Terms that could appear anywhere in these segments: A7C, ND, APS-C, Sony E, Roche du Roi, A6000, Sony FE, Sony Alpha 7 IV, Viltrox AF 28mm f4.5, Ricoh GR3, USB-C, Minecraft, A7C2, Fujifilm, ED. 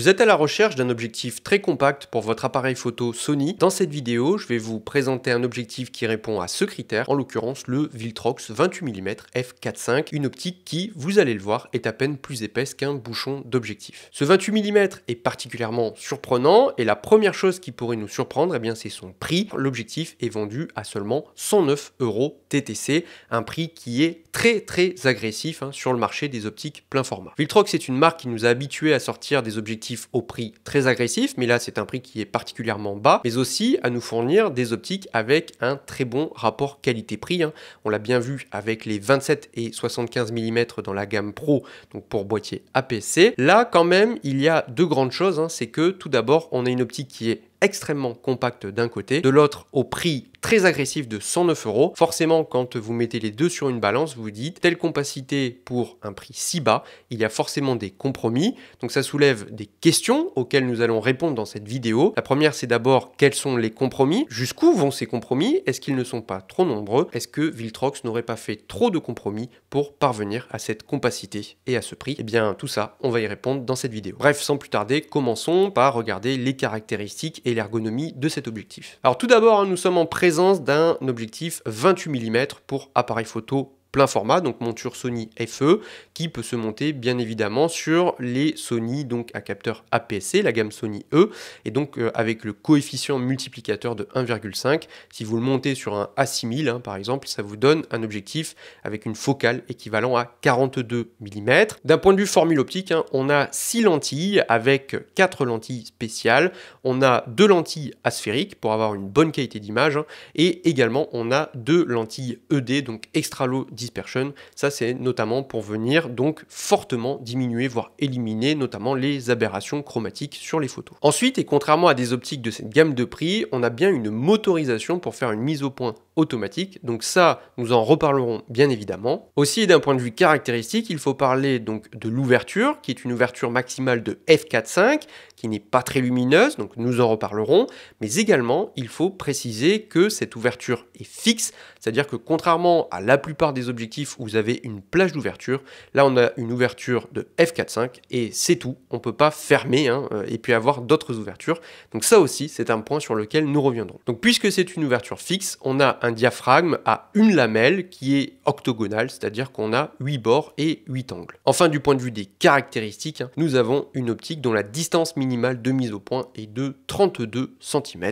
Vous êtes à la recherche d'un objectif très compact pour votre appareil photo Sony. Dans cette vidéo, je vais vous présenter un objectif qui répond à ce critère, en l'occurrence le Viltrox 28mm f4.5, une optique qui, vous allez le voir, est à peine plus épaisse qu'un bouchon d'objectif. Ce 28mm est particulièrement surprenant et la première chose qui pourrait nous surprendre, eh bien, c'est son prix. L'objectif est vendu à seulement 109 € TTC, un prix qui est très agressif hein, sur le marché des optiques plein format. Viltrox est une marque qui nous a habitués à sortir des objectifs au prix très agressif, mais là c'est un prix qui est particulièrement bas, mais aussi à nous fournir des optiques avec un très bon rapport qualité-prix. On l'a bien vu avec les 27 et 75 mm dans la gamme Pro, donc pour boîtier APS-C. Là quand même, il y a deux grandes choses, c'est que tout d'abord, on a une optique qui est extrêmement compacte d'un côté, de l'autre au prix très agressif de 109 €. Forcément, quand vous mettez les deux sur une balance, vous dites telle compacité pour un prix si bas, il y a forcément des compromis. Donc ça soulève des questions auxquelles nous allons répondre dans cette vidéo. La première, c'est d'abord quels sont les compromis, jusqu'où vont ces compromis, est-ce qu'ils ne sont pas trop nombreux, est-ce que Viltrox n'aurait pas fait trop de compromis pour parvenir à cette compacité et à ce prix? Eh bien tout ça, on va y répondre dans cette vidéo. Bref, sans plus tarder, commençons par regarder les caractéristiques et l'ergonomie de cet objectif. Alors tout d'abord, nous sommes en présence d'un objectif 28 mm pour appareil photo plein format, donc monture Sony FE, qui peut se monter bien évidemment sur les Sony donc à capteur APS-C, la gamme Sony E, et donc avec le coefficient multiplicateur de 1,5. Si vous le montez sur un A6000 par exemple, ça vous donne un objectif avec une focale équivalent à 42 mm. D'un point de vue formule optique, on a 6 lentilles avec 4 lentilles spéciales, on a 2 lentilles asphériques pour avoir une bonne qualité d'image, et également on a 2 lentilles ED, donc extra low dispersion. Ça c'est notamment pour venir donc fortement diminuer voire éliminer notamment les aberrations chromatiques sur les photos. Ensuite, et contrairement à des optiques de cette gamme de prix, on a bien une motorisation pour faire une mise au point automatique, donc ça nous en reparlerons bien évidemment. Aussi, d'un point de vue caractéristique, il faut parler donc de l'ouverture qui est une ouverture maximale de f4.5 qui n'est pas très lumineuse, donc nous en reparlerons, mais également il faut préciser que cette ouverture est fixe, c'est-à-dire que contrairement à la plupart des objectifs où vous avez une plage d'ouverture, là on a une ouverture de f4.5 et c'est tout, on peut pas fermer et puis avoir d'autres ouvertures, donc ça aussi c'est un point sur lequel nous reviendrons. Donc puisque c'est une ouverture fixe, on a un diaphragme à une lamelle qui est octogonale, c'est-à-dire qu'on a 8 bords et 8 angles. Enfin, du point de vue des caractéristiques, nous avons une optique dont la distance minimale de mise au point est de 32 cm.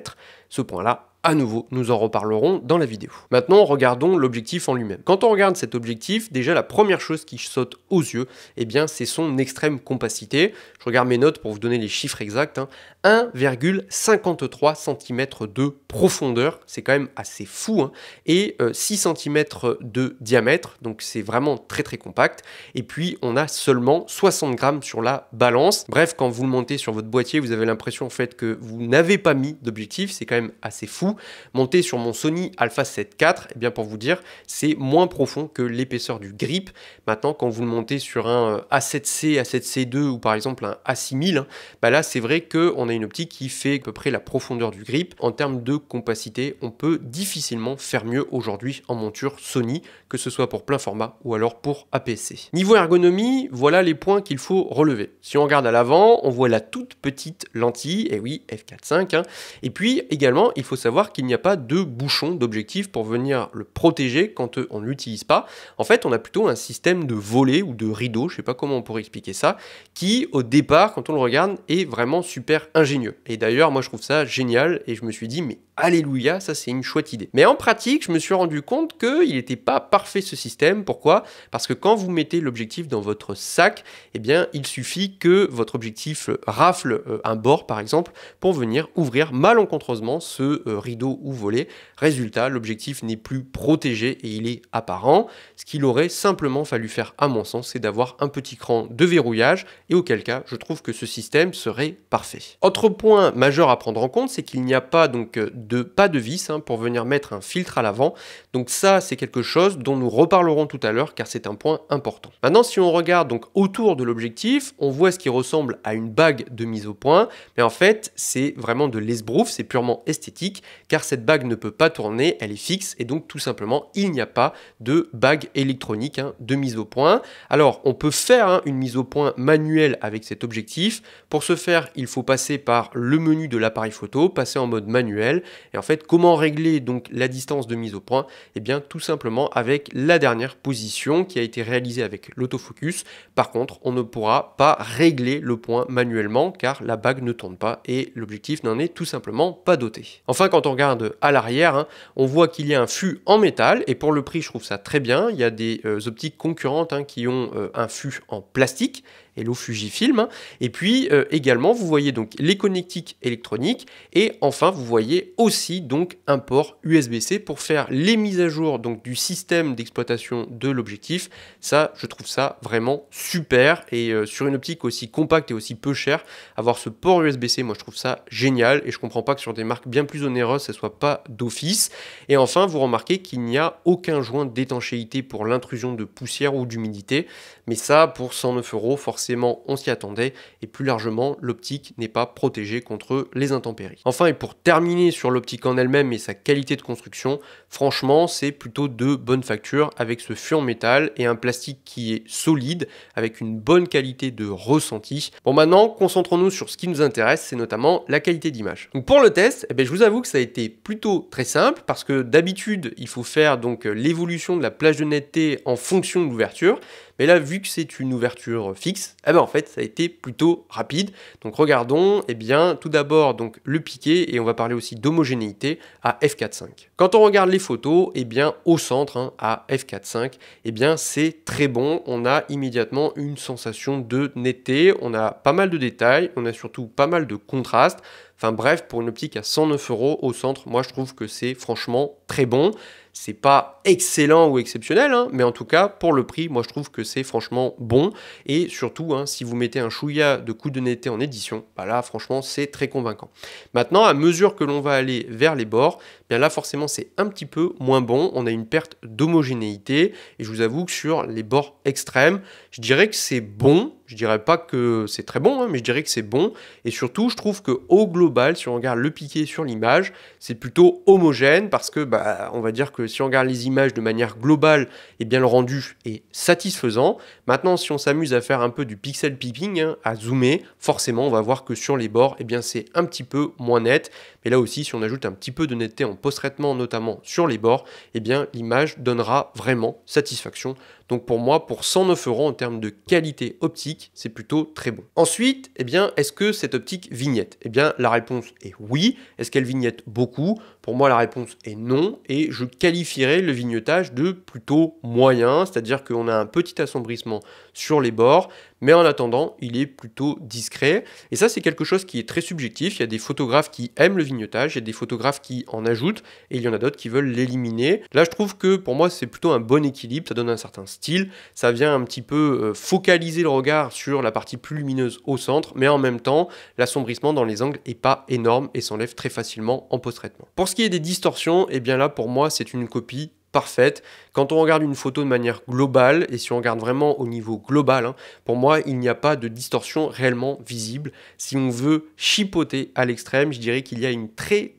Ce point-là, à nouveau, nous en reparlerons dans la vidéo. Maintenant, regardons l'objectif en lui-même. Quand on regarde cet objectif, déjà la première chose qui saute aux yeux, eh bien, c'est son extrême compacité. Je regarde mes notes pour vous donner les chiffres exacts. 1,53 cm de profondeur, c'est quand même assez fou, et 6 cm de diamètre, donc c'est vraiment très compact. Et puis, on a seulement 60 grammes sur la balance. Bref, quand vous le montez sur votre boîtier, vous avez l'impression en fait que vous n'avez pas mis d'objectif, c'est quand même assez fou. Monté sur mon Sony Alpha 7 IV, eh bien pour vous dire, c'est moins profond que l'épaisseur du grip. Maintenant, quand vous le montez sur un A7C, A7C2 ou par exemple un A6000, bah là c'est vrai qu'on a une optique qui fait à peu près la profondeur du grip. En termes de compacité, on peut difficilement faire mieux aujourd'hui en monture Sony, que ce soit pour plein format ou alors pour APS-C. Niveau ergonomie, voilà les points qu'il faut relever. Si on regarde à l'avant, on voit la toute petite lentille, et oui, f4.5. Et puis également, il faut savoir qu'il n'y a pas de bouchon d'objectif pour venir le protéger quand on ne l'utilise pas. En fait, on a plutôt un système de volet ou de rideau, je ne sais pas comment on pourrait expliquer ça, qui au départ, quand on le regarde, est vraiment super ingénieux. Et d'ailleurs, moi je trouve ça génial et je me suis dit, mais alléluia, ça c'est une chouette idée. Mais en pratique, je me suis rendu compte qu'il n'était pas parfait ce système. Pourquoi? Parce que quand vous mettez l'objectif dans votre sac, eh bien, il suffit que votre objectif rafle un bord par exemple pour venir ouvrir malencontreusement ce rideau ou volet. Résultat, l'objectif n'est plus protégé et il est apparent. Ce qu'il aurait simplement fallu faire à mon sens, c'est d'avoir un petit cran de verrouillage, et auquel cas je trouve que ce système serait parfait. Autre point majeur à prendre en compte, c'est qu'il n'y a pas donc pas de vis hein, pour venir mettre un filtre à l'avant. Donc ça, c'est quelque chose dont nous reparlerons tout à l'heure car c'est un point important. Maintenant, si on regarde donc autour de l'objectif, on voit ce qui ressemble à une bague de mise au point. Mais en fait, c'est vraiment de l'esbrouf, c'est purement esthétique car cette bague ne peut pas tourner, elle est fixe et donc tout simplement, il n'y a pas de bague électronique hein, de mise au point. Alors, on peut faire hein, une mise au point manuelle avec cet objectif. Pour ce faire, il faut passer par le menu de l'appareil photo, passer en mode manuel. Et en fait, comment régler donc la distance de mise au point? Eh bien, tout simplement avec la dernière position qui a été réalisée avec l'autofocus. Par contre, on ne pourra pas régler le point manuellement car la bague ne tourne pas et l'objectif n'en est tout simplement pas doté. Enfin, quand on regarde à l'arrière, hein, on voit qu'il y a un fût en métal et pour le prix, je trouve ça très bien. Il y a des optiques concurrentes hein, qui ont un fût en plastique. Hello Fujifilm, et puis également vous voyez donc les connectiques électroniques et enfin vous voyez aussi donc un port USB-C pour faire les mises à jour donc du système d'exploitation de l'objectif. Ça, je trouve ça vraiment super et sur une optique aussi compacte et aussi peu chère, avoir ce port USB-C, moi je trouve ça génial et je comprends pas que sur des marques bien plus onéreuses ça soit pas d'office. Et enfin vous remarquez qu'il n'y a aucun joint d'étanchéité pour l'intrusion de poussière ou d'humidité, mais ça pour 109 €, forcément on s'y attendait et plus largement l'optique n'est pas protégée contre les intempéries. Enfin et pour terminer sur l'optique en elle-même et sa qualité de construction, franchement c'est plutôt de bonne facture avec ce fût en métal et un plastique qui est solide avec une bonne qualité de ressenti. Bon maintenant concentrons-nous sur ce qui nous intéresse, c'est notamment la qualité d'image. Donc pour le test, eh bien, je vous avoue que ça a été plutôt très simple parce que d'habitude il faut faire donc l'évolution de la plage de netteté en fonction de l'ouverture. Mais là, vu que c'est une ouverture fixe, eh ben en fait, ça a été plutôt rapide. Donc regardons, eh bien, tout d'abord donc le piqué et on va parler aussi d'homogénéité à f4.5. Quand on regarde les photos, eh bien, au centre hein, à f4.5, eh bien, c'est très bon. On a immédiatement une sensation de netteté. On a pas mal de détails. On a surtout pas mal de contraste. Enfin bref, pour une optique à 109 € au centre, moi je trouve que c'est franchement très bon. C'est pas excellent ou exceptionnel, hein, mais en tout cas, pour le prix, moi je trouve que c'est franchement bon. Et surtout, hein, si vous mettez un chouïa de coup de netteté en édition, bah là franchement c'est très convaincant. Maintenant, à mesure que l'on va aller vers les bords, bien là forcément c'est un petit peu moins bon. On a une perte d'homogénéité et je vous avoue que sur les bords extrêmes, je dirais que c'est bon. Je dirais pas que c'est très bon, hein, mais je dirais que c'est bon. Et surtout, je trouve que au global, si on regarde le piqué sur l'image, c'est plutôt homogène parce que, bah, on va dire que si on regarde les images de manière globale, eh bien le rendu est satisfaisant. Maintenant, si on s'amuse à faire un peu du pixel peeping, hein, à zoomer, forcément, on va voir que sur les bords, eh bien c'est un petit peu moins net. Mais là aussi, si on ajoute un petit peu de netteté en post-traitement, notamment sur les bords, eh bien l'image donnera vraiment satisfaction. Donc pour moi, pour 109 € en termes de qualité optique, c'est plutôt très bon. Ensuite, eh bien, est-ce que cette optique vignette? Eh bien, la réponse est oui. Est-ce qu'elle vignette beaucoup? Pour moi, la réponse est non. Et je qualifierais le vignettage de plutôt moyen, c'est-à-dire qu'on a un petit assombrissement sur les bords, mais en attendant, il est plutôt discret. Et ça, c'est quelque chose qui est très subjectif. Il y a des photographes qui aiment le vignettage, il y a des photographes qui en ajoutent, et il y en a d'autres qui veulent l'éliminer. Là, je trouve que pour moi, c'est plutôt un bon équilibre, ça donne un certain style, ça vient un petit peu focaliser le regard sur la partie plus lumineuse au centre, mais en même temps, l'assombrissement dans les angles n'est pas énorme et s'enlève très facilement en post-traitement. Pour ce qui est des distorsions, eh bien là, pour moi, c'est une copie parfaite. Quand on regarde une photo de manière globale, et si on regarde vraiment au niveau global, hein, pour moi, il n'y a pas de distorsion réellement visible. Si on veut chipoter à l'extrême, je dirais qu'il y a une très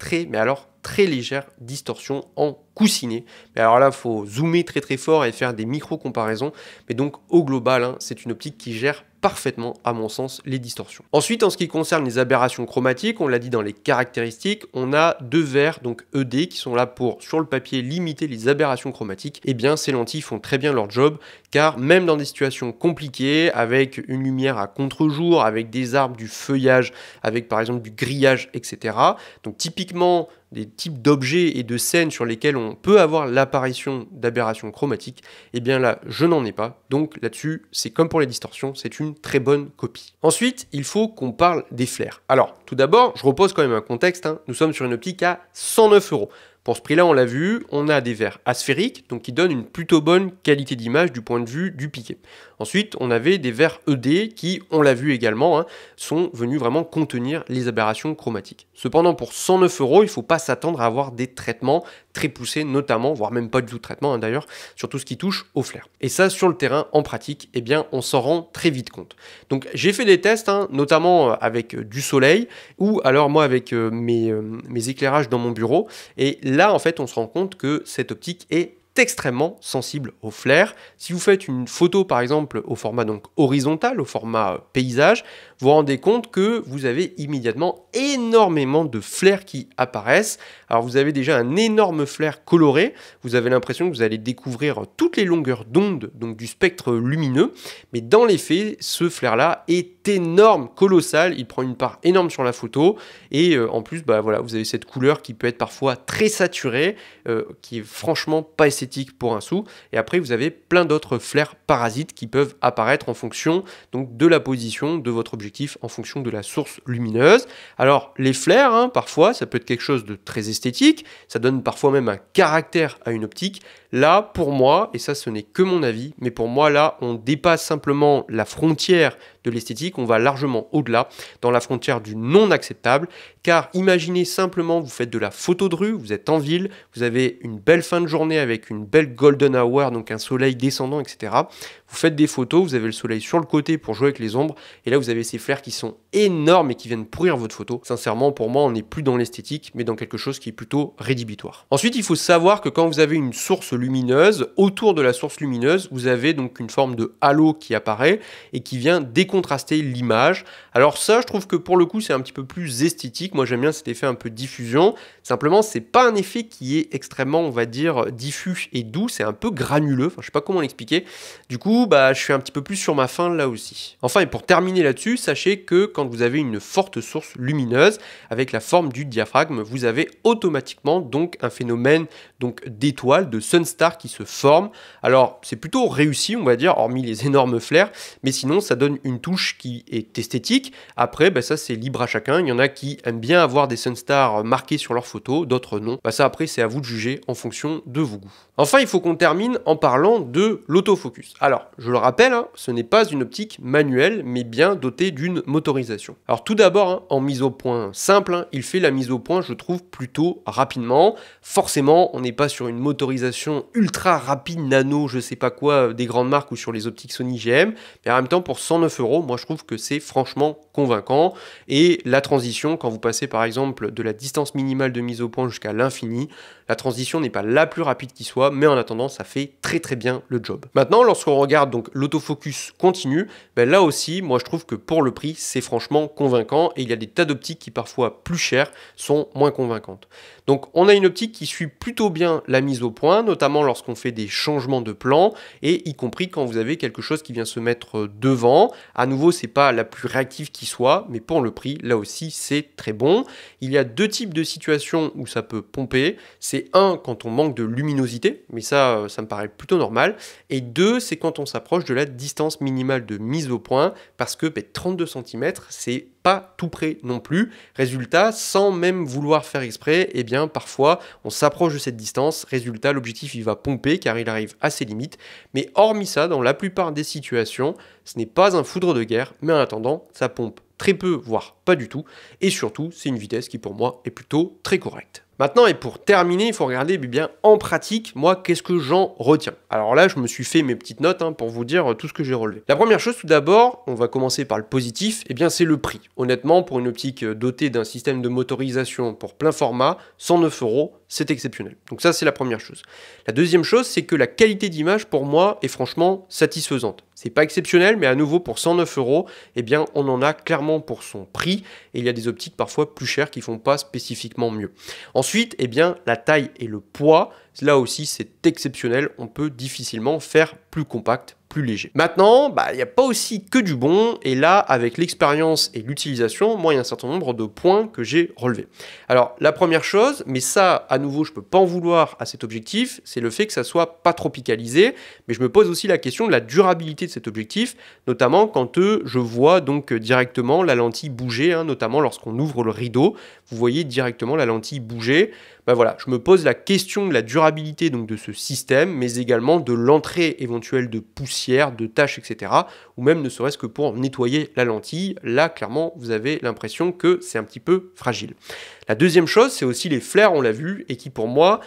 légère distorsion en coussinet. Mais alors là, il faut zoomer très très fort et faire des micro-comparaisons. Mais donc, au global, hein, c'est une optique qui gère parfaitement, à mon sens, les distorsions. Ensuite, en ce qui concerne les aberrations chromatiques, on l'a dit dans les caractéristiques, on a deux verres, donc ED, qui sont là pour, sur le papier, limiter les aberrations chromatiques. Eh bien, ces lentilles font très bien leur job, car même dans des situations compliquées, avec une lumière à contre-jour, avec des arbres, du feuillage, avec par exemple du grillage, etc. Donc typiquement, des types d'objets et de scènes sur lesquels on peut avoir l'apparition d'aberrations chromatiques, et bien là, je n'en ai pas. Donc là-dessus, c'est comme pour les distorsions, c'est une très bonne copie. Ensuite, il faut qu'on parle des flares. Alors, tout d'abord, je repose quand même un contexte, hein. Nous sommes sur une optique à 109 €. Pour ce prix-là, on l'a vu, on a des verres asphériques, donc qui donnent une plutôt bonne qualité d'image du point de vue du piqué. Ensuite, on avait des verres ED qui, on l'a vu également, hein, sont venus vraiment contenir les aberrations chromatiques. Cependant, pour 109 €, il ne faut pas s'attendre à avoir des traitements très poussés, notamment, voire même pas du tout de traitement hein, d'ailleurs, sur tout ce qui touche au flair. Et ça, sur le terrain, en pratique, eh bien, on s'en rend très vite compte. Donc, j'ai fait des tests, hein, notamment avec du soleil, ou alors moi avec mes éclairages dans mon bureau. Et là, en fait, on se rend compte que cette optique est extrêmement sensible au flair. Si vous faites une photo par exemple au format donc horizontal, au format paysage, vous vous rendez compte que vous avez immédiatement énormément de flair qui apparaissent. Alors vous avez déjà un énorme flair coloré, vous avez l'impression que vous allez découvrir toutes les longueurs d'onde donc du spectre lumineux, mais dans les faits ce flair là est énorme, colossal, il prend une part énorme sur la photo et en plus bah voilà, vous avez cette couleur qui peut être parfois très saturée, qui est franchement pas esthétique pour un sou, et après vous avez plein d'autres flares parasites qui peuvent apparaître en fonction donc de la position de votre objectif, en fonction de la source lumineuse. Alors les flares, hein, parfois ça peut être quelque chose de très esthétique, ça donne parfois même un caractère à une optique. Là pour moi, et ça ce n'est que mon avis, mais pour moi là on dépasse simplement la frontière de l'esthétique, on va largement au-delà dans la frontière du non acceptable, car imaginez simplement vous faites de la photo de rue, vous êtes en ville, vous avez une belle fin de journée avec une belle golden hour, donc un soleil descendant, etc. Vous faites des photos, vous avez le soleil sur le côté pour jouer avec les ombres, et là vous avez ces flares qui sont énormes et qui viennent pourrir votre photo. Sincèrement, pour moi, on n'est plus dans l'esthétique, mais dans quelque chose qui est plutôt rédhibitoire. Ensuite, il faut savoir que quand vous avez une source lumineuse, autour de la source lumineuse, vous avez donc une forme de halo qui apparaît et qui vient décontraster l'image. Alors ça, je trouve que pour le coup, c'est un petit peu plus esthétique. Moi, j'aime bien cet effet un peu diffusion. Simplement, c'est pas un effet qui est extrêmement, on va dire, diffus et doux. C'est un peu granuleux. Enfin, je sais pas comment l'expliquer. Du coup, bah, je suis un petit peu plus sur ma faim là aussi. Enfin, et pour terminer là-dessus, sachez que quand vous avez une forte source lumineuse avec la forme du diaphragme, vous avez automatiquement donc un phénomène donc d'étoiles, de sunstar qui se forme. Alors, c'est plutôt réussi, on va dire, hormis les énormes flares, mais sinon, ça donne une touche qui est esthétique. Après, bah, ça, c'est libre à chacun. Il y en a qui aiment bien avoir des sunstars marqués sur leurs photos, d'autres non. Bah, ça, après, c'est à vous de juger en fonction de vos goûts. Enfin, il faut qu'on termine en parlant de l'autofocus. Alors, je le rappelle, hein, ce n'est pas une optique manuelle, mais bien dotée d'une motorisation. Alors tout d'abord, hein, en mise au point simple, hein, il fait la mise au point, je trouve, plutôt rapidement. Forcément, on n'est pas sur une motorisation ultra rapide, nano, je sais pas quoi, des grandes marques ou sur les optiques Sony GM, mais en même temps, pour 109 €, moi je trouve que c'est franchement convaincant. Et la transition, quand vous passez par exemple de la distance minimale de mise au point jusqu'à l'infini, la transition n'est pas la plus rapide qui soit, mais en attendant, ça fait très très bien le job. Maintenant, lorsqu'on regarde donc l'autofocus continu, ben là aussi, moi je trouve que pour le prix, c'est franchement convaincant, et il y a des tas d'optiques qui parfois plus chères sont moins convaincantes. Donc on a une optique qui suit plutôt bien la mise au point, notamment lorsqu'on fait des changements de plan, et y compris quand vous avez quelque chose qui vient se mettre devant. À nouveau, c'est pas la plus réactive qui soit, mais pour le prix, là aussi, c'est très bon. Il y a deux types de situations où ça peut pomper. C'est un, quand on manque de luminosité, mais ça, ça me paraît plutôt normal, et deux, c'est quand on s'approche de la distance minimale de mise au point, parce que ben, 32 cm, c'est pas tout près non plus. Résultat, sans même vouloir faire exprès, eh bien parfois on s'approche de cette distance, résultat l'objectif il va pomper car il arrive à ses limites, mais hormis ça, dans la plupart des situations, ce n'est pas un foudre de guerre, mais en attendant, ça pompe très peu, voire pas du tout, et surtout, c'est une vitesse qui pour moi est plutôt très correcte. Maintenant, et pour terminer, il faut regarder bien en pratique, moi, qu'est-ce que j'en retiens. Alors là, je me suis fait mes petites notes hein, pour vous dire tout ce que j'ai relevé. La première chose, tout d'abord, on va commencer par le positif, et bien c'est le prix. Honnêtement, pour une optique dotée d'un système de motorisation pour plein format, 109 €, c'est exceptionnel. Donc ça, c'est la première chose. La deuxième chose, c'est que la qualité d'image, pour moi, est franchement satisfaisante. C'est pas exceptionnel, mais à nouveau, pour 109 €, eh bien, on en a clairement pour son prix, et il y a des optiques parfois plus chères qui font pas spécifiquement mieux. Ensuite, eh bien, la taille et le poids, là aussi c'est exceptionnel, on peut difficilement faire plus compact, plus léger. Maintenant, bah, il n'y a pas aussi que du bon, et là, avec l'expérience et l'utilisation, moi, il y a un certain nombre de points que j'ai relevés. Alors, la première chose, mais ça, à nouveau, je ne peux pas en vouloir à cet objectif, c'est le fait que ça soit pas tropicalisé, mais je me pose aussi la question de la durabilité de cet objectif, notamment quand je vois donc directement la lentille bouger, hein, notamment lorsqu'on ouvre le rideau, vous voyez directement la lentille bouger. ben voilà, je me pose la question de la durabilité donc de ce système, mais également de l'entrée éventuelle de poussière, de taches, etc. Ou même ne serait-ce que pour nettoyer la lentille. Là, clairement, vous avez l'impression que c'est un petit peu fragile. La deuxième chose, c'est aussi les flares, on l'a vu, et qui pour moi,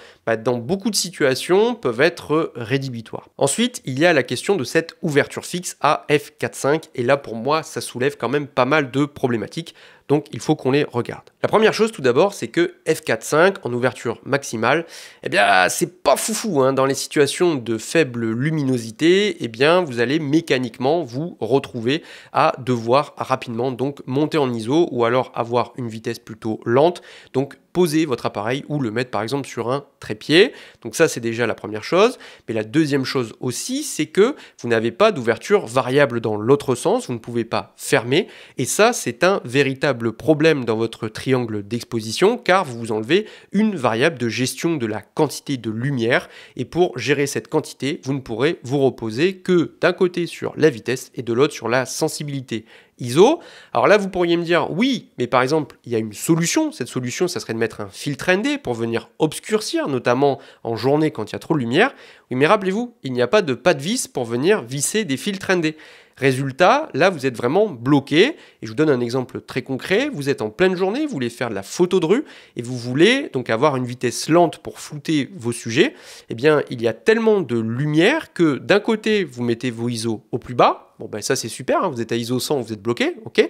dans beaucoup de situations, peuvent être rédhibitoires. Ensuite, il y a la question de cette ouverture fixe à f4.5, et là pour moi, ça soulève quand même pas mal de problématiques, donc il faut qu'on les regarde. La première chose tout d'abord, c'est que f4.5 en ouverture maximale, eh bien c'est pas foufou, hein. Dans les situations de faible luminosité, eh bien vous allez mécaniquement vous retrouver à devoir rapidement donc monter en ISO ou alors avoir une vitesse plutôt lente, donc poser votre appareil ou le mettre par exemple sur un trépied. Donc ça, c'est déjà la première chose. Mais la deuxième chose aussi, c'est que vous n'avez pas d'ouverture variable dans l'autre sens, vous ne pouvez pas fermer. Et ça, c'est un véritable problème dans votre triangle d'exposition, car vous enlevez une variable de gestion de la quantité de lumière. Et pour gérer cette quantité, vous ne pourrez vous reposer que d'un côté sur la vitesse et de l'autre sur la sensibilité ISO. Alors là, vous pourriez me dire, oui, mais par exemple, il y a une solution. Cette solution, ça serait de mettre un filtre ND pour venir obscurcir, notamment en journée quand il y a trop de lumière. Oui, mais rappelez-vous, il n'y a pas de vis pour venir visser des filtres ND. Résultat, là, vous êtes vraiment bloqué. Et je vous donne un exemple très concret. Vous êtes en pleine journée, vous voulez faire de la photo de rue et vous voulez donc avoir une vitesse lente pour flouter vos sujets. Eh bien, il y a tellement de lumière que d'un côté, vous mettez vos ISO au plus bas. Bon ben ça c'est super, hein, vous êtes à ISO 100, vous êtes bloqué, ok.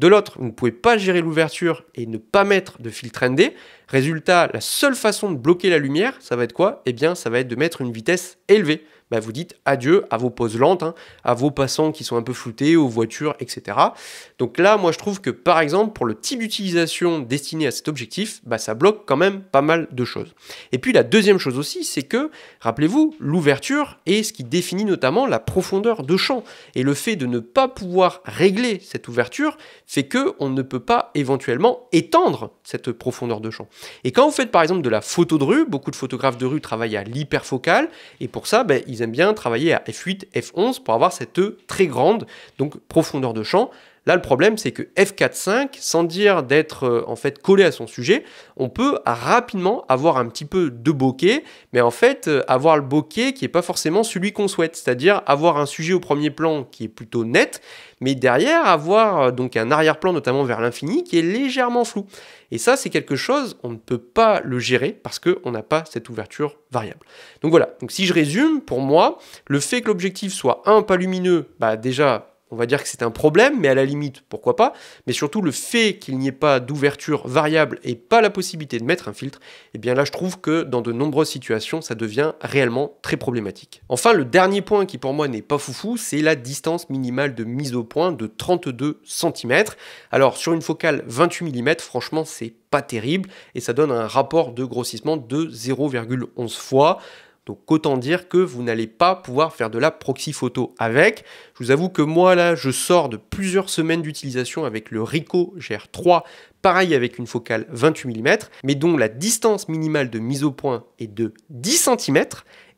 De l'autre, vous ne pouvez pas gérer l'ouverture et ne pas mettre de filtre ND. Résultat, la seule façon de bloquer la lumière, ça va être quoi? Eh bien ça va être de mettre une vitesse élevée. Ben, vous dites adieu à vos pauses lentes, hein, à vos passants qui sont un peu floutés, aux voitures, etc. Donc là, moi je trouve que par exemple, pour le type d'utilisation destiné à cet objectif, ben, ça bloque quand même pas mal de choses. Et puis la deuxième chose aussi, c'est que, rappelez-vous, l'ouverture est ce qui définit notamment la profondeur de champ. Et le fait de ne pas pouvoir régler cette ouverture fait qu'on ne peut pas éventuellement étendre cette profondeur de champ. Et quand vous faites par exemple de la photo de rue, beaucoup de photographes de rue travaillent à l'hyperfocale et pour ça, ben, ils aiment bien travailler à f8, f11 pour avoir cette très grande donc profondeur de champ. Là, le problème, c'est que f4.5, sans dire d'être en fait collé à son sujet, on peut rapidement avoir un petit peu de bokeh, mais en fait, avoir le bokeh qui n'est pas forcément celui qu'on souhaite, c'est-à-dire avoir un sujet au premier plan qui est plutôt net, mais derrière, avoir donc un arrière-plan, notamment vers l'infini, qui est légèrement flou. Et ça, c'est quelque chose, on ne peut pas le gérer parce qu'on n'a pas cette ouverture variable. Donc voilà, donc, si je résume, pour moi, le fait que l'objectif soit pas lumineux, bah déjà, on va dire que c'est un problème, mais à la limite, pourquoi pas. Mais surtout, le fait qu'il n'y ait pas d'ouverture variable et pas la possibilité de mettre un filtre, eh bien là, je trouve que dans de nombreuses situations, ça devient réellement très problématique. Enfin, le dernier point qui, pour moi, n'est pas foufou, c'est la distance minimale de mise au point de 32 cm. Alors, sur une focale 28 mm, franchement, c'est pas terrible et ça donne un rapport de grossissement de 0,11 fois. Donc autant dire que vous n'allez pas pouvoir faire de la proxy photo avec. Je vous avoue que moi là, je sors de plusieurs semaines d'utilisation avec le Ricoh GR3, pareil avec une focale 28 mm, mais dont la distance minimale de mise au point est de 10 cm.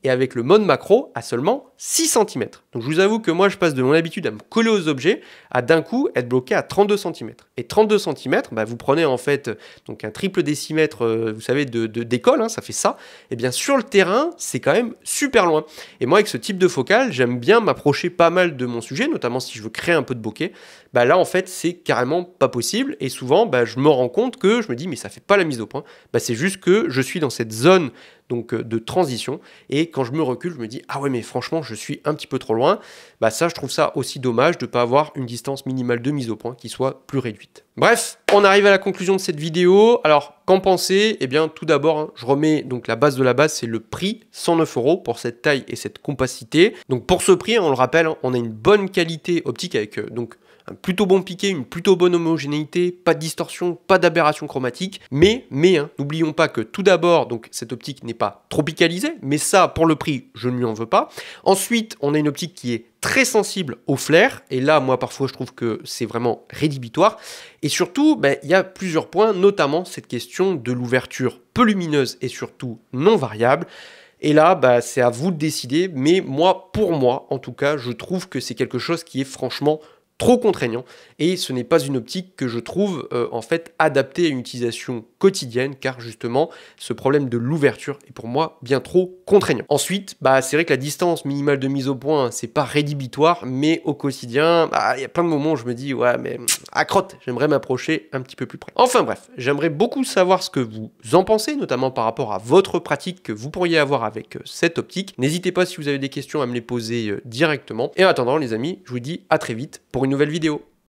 Et avec le mode macro à seulement 6 cm. Donc je vous avoue que moi je passe de mon habitude à me coller aux objets à d'un coup être bloqué à 32 cm. Et 32 cm, bah, vous prenez en fait donc un triple décimètre, vous savez, d'école, hein, ça fait ça. Et bien sur le terrain, c'est quand même super loin. Et moi avec ce type de focale, j'aime bien m'approcher pas mal de mon sujet, notamment si je veux créer un peu de bokeh. Bah là en fait, c'est carrément pas possible. Et souvent, bah, je me rends compte que je me dis mais ça fait pas la mise au point. Bah, c'est juste que je suis dans cette zone donc de transition, et quand je me recule, je me dis « Ah ouais, mais franchement, je suis un petit peu trop loin ». Bah ça, je trouve ça aussi dommage de ne pas avoir une distance minimale de mise au point qui soit plus réduite. Bref, on arrive à la conclusion de cette vidéo. Alors, qu'en pensez? Eh bien, tout d'abord, hein, je remets donc la base de la base, c'est le prix, 109 € pour cette taille et cette compacité. Donc pour ce prix, on le rappelle, hein, on a une bonne qualité optique avec donc un plutôt bon piqué, une plutôt bonne homogénéité, pas de distorsion, pas d'aberration chromatique. Mais, n'oublions pas que tout d'abord, donc cette optique n'est pas tropicalisée, mais ça, pour le prix, je ne lui en veux pas. Ensuite, on a une optique qui est très sensible au flair, et là, moi, parfois, je trouve que c'est vraiment rédhibitoire. Et surtout, ben, y a plusieurs points, notamment cette question de l'ouverture peu lumineuse et surtout non variable. Et là, bah, c'est à vous de décider, mais moi, pour moi, en tout cas, je trouve que c'est quelque chose qui est franchement trop contraignant et ce n'est pas une optique que je trouve en fait adaptée à une utilisation quotidienne car justement ce problème de l'ouverture est pour moi bien trop contraignant. Ensuite, c'est vrai que la distance minimale de mise au point c'est pas rédhibitoire mais au quotidien, il y a plein de moments où je me dis ouais mais à crotte, j'aimerais m'approcher un petit peu plus près. Enfin bref, j'aimerais beaucoup savoir ce que vous en pensez, notamment par rapport à votre pratique que vous pourriez avoir avec cette optique. N'hésitez pas si vous avez des questions à me les poser directement. Et en attendant les amis, je vous dis à très vite pour une nouvelle vidéo.